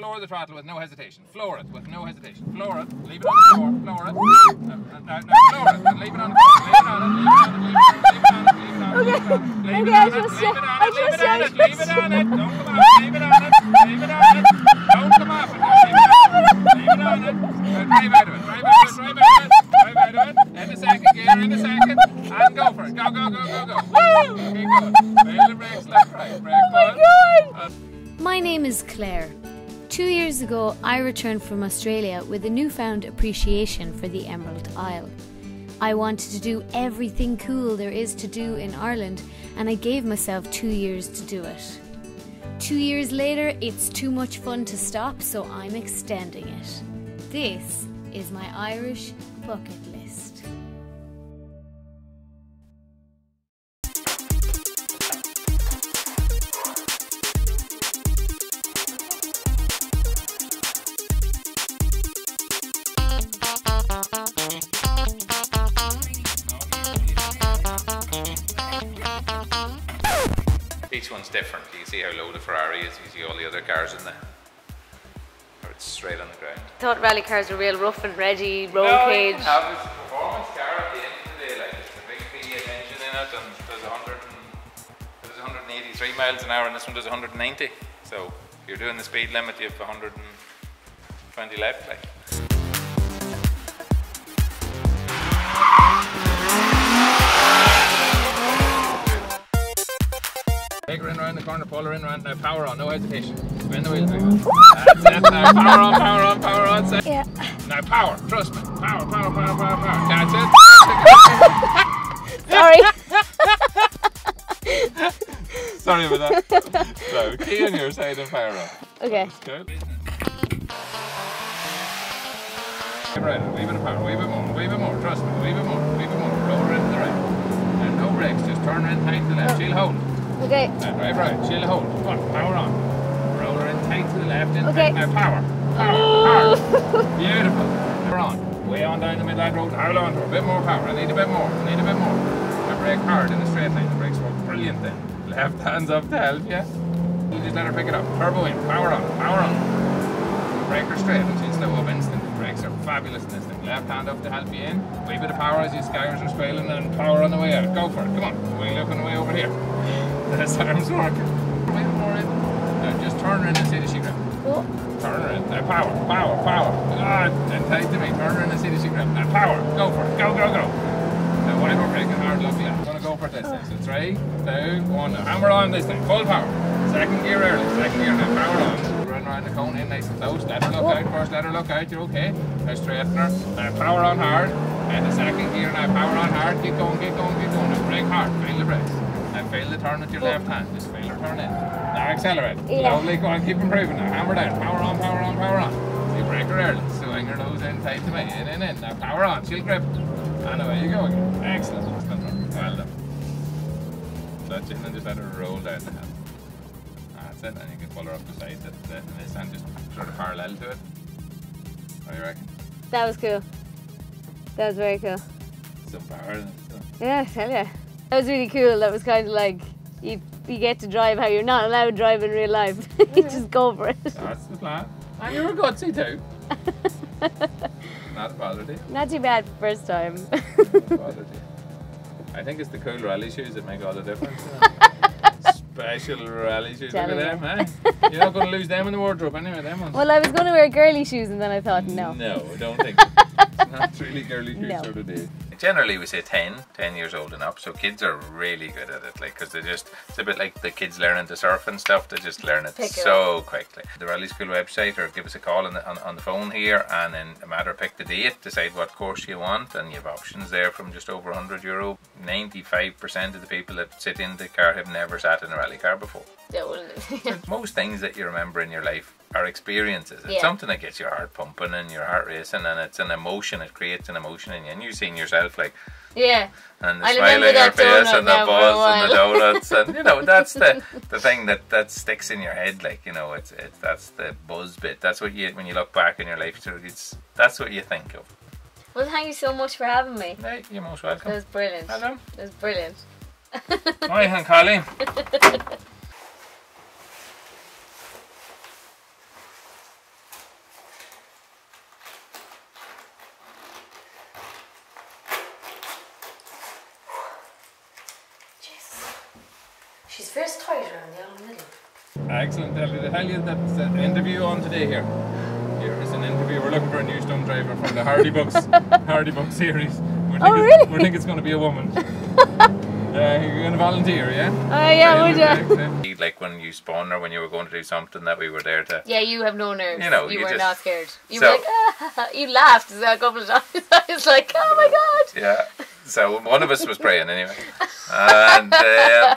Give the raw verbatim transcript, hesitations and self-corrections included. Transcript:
Floor the throttle with no hesitation. Floor it with no hesitation. Floor it. Leave it on the floor. Floor it. No, no, no. Floor it. Leave it on the floor. Leave it on it. Leave it on it. Leave it on it. Leave it on it. Don't come off. Leave it on it. Leave it on it. Don't come off. Leave it on it. Drive out of it. Drive out of it. Drive out of it. Drive out of it. In a second, gear. In a second. And go for it. Go, go, go, go, go. Keep going. Rail the brakes left, right. Brake forward. Oh my God. My name is Claire. Two years ago, I returned from Australia with a newfound appreciation for the Emerald Isle. I wanted to do everything cool there is to do in Ireland, and I gave myself two years to do it. Two years later, it's too much fun to stop, so I'm extending it. This is my Irish bucket list. Each one's different. You can see how low the Ferrari is. You see all the other cars in there. Or it's straight on the ground. I thought rally cars were real rough and ready, roll no, cage. No, it's a performance car at the end of the day. Like, it's a big V eight engine in it, and does one hundred and eighty-three miles an hour, and this one does one hundred and ninety. So if you're doing the speed limit, you have one hundred and twenty left. Like. Take her in around the corner, pull her in around, now power on, no hesitation. Spin the wheels, that's it, now power on, power on, power on, set. Yeah. Now power, trust me, power, power, power, power, power, that's it. Sorry. Sorry about that. So, key on your side and power on. Okay. Good. Give her in, wee bit of power, wee bit more, wee bit more, trust me, wee bit more, wee bit more, roll her into the right. And no brakes, just turn her in tight to the left, she'll hold. Okay. Now drive right, she'll hold. Come on, power on. Roll her in tight to the left, in okay. Now power. Power, oh. Power. Beautiful. Power on. Way on down the middle of that road, hold on to her. A bit more power. I need a bit more. I need a bit more. I brake hard in a straight line. The brakes work brilliant then. Left hand's up to help you. You just let her pick it up. Turbo in, power on, power on. Brake her straight and she'll slow up instantly. Brakes are fabulous in this thing. Left hand up to help you in. Wee bit of power as you skyers are squealing and power on the way out. Go for it. Come on. Way looking away over here. This arm's working. Now just turn her in and see the she grip. Oh. Turn her in. Now power, power, power. God, and tight to me. Turn her in and see the she grip. Now power. Go for it. Go, go, go. Now wide we're breaking hard, lovely. I'm going to go for this thing. So three, two, one. And we're on this thing. Full power. Second gear early. Second gear now. Power on. Run around the cone in nice and close. Let her look oh. out first. Let her look out. You're okay. Now straighten her. Now power on hard. And the second gear now. Power on hard. Keep going, keep going, keep going. Now brake hard. Feel the brakes. Now fail the turn with your left hand, just fail or turn in. Now accelerate, yeah. Lovely, go on, keep improving now, hammer down, power on, power on, power on. So you brake her early, swing her nose in tight to me, in, in, in, now power on, she'll grip. And away you go again, excellent, well done. That's it, and just let her roll down the hill. That's it, and you can pull her up the side, that's it, and this hand just sort of parallel to it. What do you reckon? That was cool. That was very cool. Some power in it, so. Yeah, I tell you. That was really cool. That was kind of like you, you get to drive how you're not allowed to drive in real life. You yeah. Just go for it. That's the plan. And you were gutsy too. Not a bother to you. Not too bad first time. Not a bother to you. I think it's the cool rally shoes that make all the difference. Special rally shoes. Tell Look me. At them, eh? You're not going to lose them in the wardrobe anyway, them ones. Well, I was going to wear girly shoes and then I thought, no. No, I don't think. It's not really girly shoes no. Sort of day. Generally we say ten, ten years old and up, so kids are really good at it, like, because they just, it's a bit like the kids learning to surf and stuff, they just learn it pick so it quickly. The Rally School website, or give us a call on the, on, on the phone here, and in a matter of pick the date, decide what course you want, and you have options there from just over one hundred euro. ninety-five percent of the people that sit in the car have never sat in a rally car before. Most things that you remember in your life are experiences. It's yeah. Something that gets your heart pumping and your heart racing, and it's an emotion, it creates an emotion in you, and you've seen yourself like yeah, and the I smile on your face and the buzz and the donuts and you know that's the the thing that that sticks in your head, like, you know, it's it's that's the buzz bit, that's what you, when you look back in your life, it's that's what you think of. Well, thank you so much for having me. Hey, you're most welcome. It was brilliant. Hello. It was brilliant. Hi, and Colleen. She's very tight around the old middle. Excellent, Debbie. To tell you that's an interview on today here. Here is an interview. We're looking for a new stunt driver from the Hardy Books, Hardy Book series. We think, oh, really? We think it's going to be a woman. Uh, you're going to volunteer, yeah? Oh, yeah, would you? Yeah. Like when you spawned or when you were going to do something, that we were there to... Yeah, you have no nerves. You know, you, you were just, not scared. You so, were like, ah, you laughed a couple of times. I was like, oh my God. Yeah, so one of us was praying anyway. And uh,